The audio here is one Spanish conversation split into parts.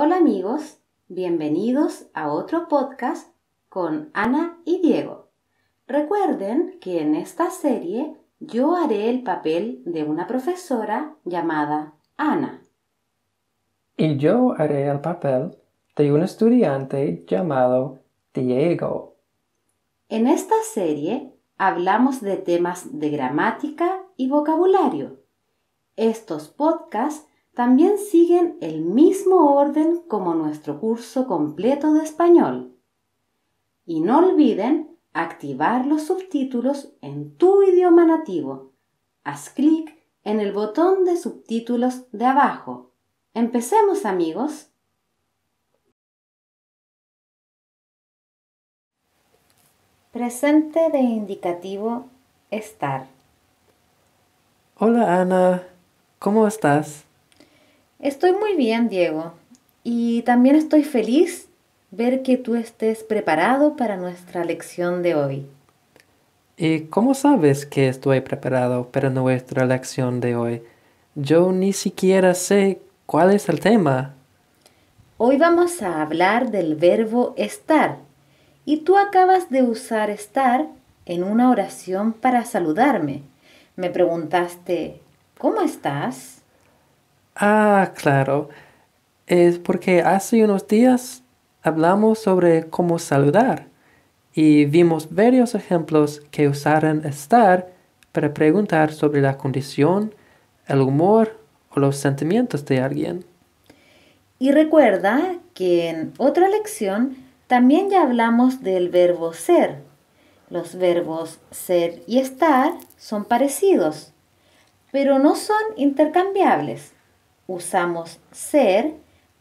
Hola amigos, bienvenidos a otro podcast con Ana y Diego. Recuerden que en esta serie yo haré el papel de una profesora llamada Ana. Y yo haré el papel de un estudiante llamado Diego. En esta serie hablamos de temas de gramática y vocabulario. Estos podcasts también siguen el mismo orden como nuestro curso completo de español. Y no olviden activar los subtítulos en tu idioma nativo. Haz clic en el botón de subtítulos de abajo. ¡Empecemos, amigos! Presente de indicativo estar. Hola, Ana. ¿Cómo estás? Estoy muy bien, Diego. Y también estoy feliz ver que tú estés preparado para nuestra lección de hoy. ¿Y cómo sabes que estoy preparado para nuestra lección de hoy? Yo ni siquiera sé cuál es el tema. Hoy vamos a hablar del verbo estar. Y tú acabas de usar estar en una oración para saludarme. Me preguntaste, ¿cómo estás? Ah, claro. Es porque hace unos días hablamos sobre cómo saludar y vimos varios ejemplos que usaron estar para preguntar sobre la condición, el humor o los sentimientos de alguien. Y recuerda que en otra lección también ya hablamos del verbo ser. Los verbos ser y estar son parecidos, pero no son intercambiables. Usamos ser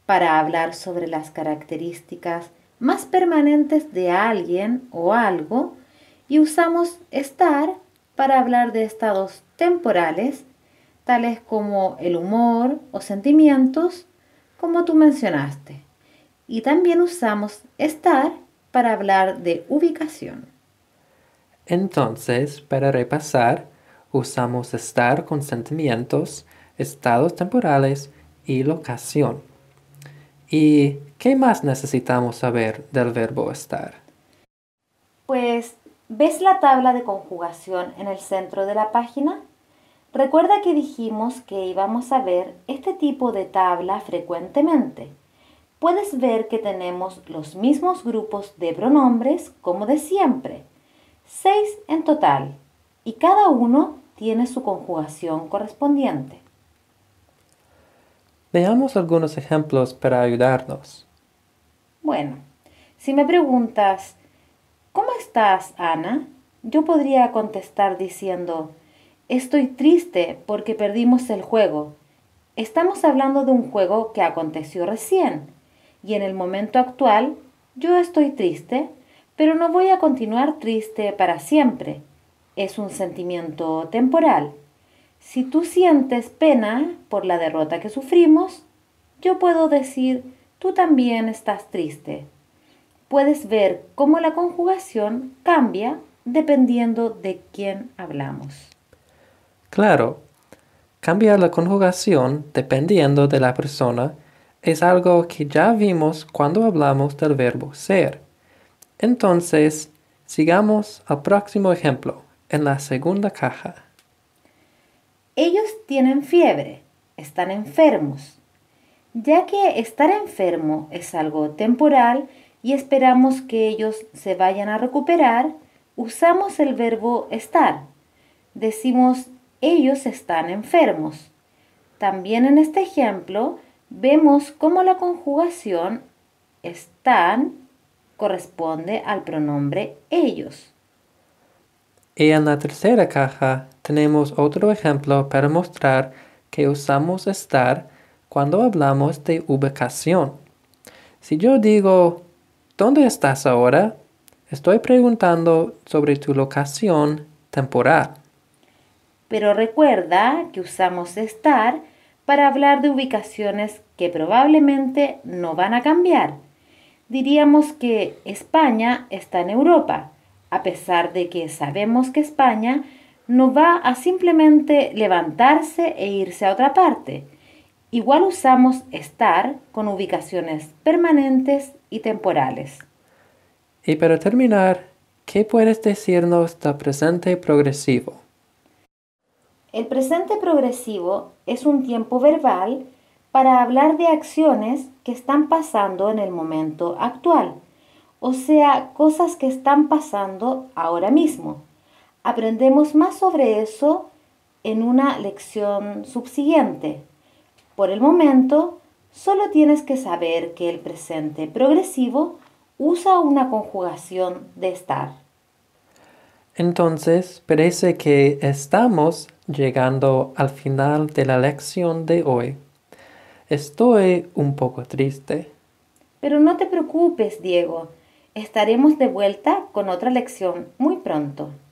para hablar sobre las características más permanentes de alguien o algo y usamos estar para hablar de estados temporales, tales como el humor o sentimientos, como tú mencionaste. Y también usamos estar para hablar de ubicación. Entonces, para repasar, usamos estar con sentimientos, estados temporales y locación. ¿Y qué más necesitamos saber del verbo estar? Pues, ¿ves la tabla de conjugación en el centro de la página? Recuerda que dijimos que íbamos a ver este tipo de tabla frecuentemente. Puedes ver que tenemos los mismos grupos de pronombres como de siempre, 6 en total, y cada uno tiene su conjugación correspondiente. Veamos algunos ejemplos para ayudarnos. Bueno, si me preguntas, ¿cómo estás, Ana? Yo podría contestar diciendo, estoy triste porque perdimos el juego. Estamos hablando de un juego que aconteció recién. Y en el momento actual, yo estoy triste, pero no voy a continuar triste para siempre. Es un sentimiento temporal. Si tú sientes pena por la derrota que sufrimos, yo puedo decir, tú también estás triste. Puedes ver cómo la conjugación cambia dependiendo de quién hablamos. Claro, cambiar la conjugación dependiendo de la persona es algo que ya vimos cuando hablamos del verbo ser. Entonces, sigamos al próximo ejemplo, en la segunda caja. Ellos tienen fiebre, están enfermos. Ya que estar enfermo es algo temporal y esperamos que ellos se vayan a recuperar, usamos el verbo estar. Decimos, ellos están enfermos. También en este ejemplo, vemos cómo la conjugación están corresponde al pronombre ellos. Y en la tercera caja tenemos otro ejemplo para mostrar que usamos estar cuando hablamos de ubicación. Si yo digo, ¿dónde estás ahora? Estoy preguntando sobre tu locación temporal. Pero recuerda que usamos estar para hablar de ubicaciones que probablemente no van a cambiar. Diríamos que España está en Europa, a pesar de que sabemos que España no va a simplemente levantarse e irse a otra parte. Igual usamos estar con ubicaciones permanentes y temporales. Y para terminar, ¿qué puedes decirnos del presente progresivo? El presente progresivo es un tiempo verbal para hablar de acciones que están pasando en el momento actual, o sea, cosas que están pasando ahora mismo. Aprendemos más sobre eso en una lección subsiguiente. Por el momento, solo tienes que saber que el presente progresivo usa una conjugación de estar. Entonces, parece que estamos llegando al final de la lección de hoy. Estoy un poco triste. Pero no te preocupes, Diego. Estaremos de vuelta con otra lección muy pronto.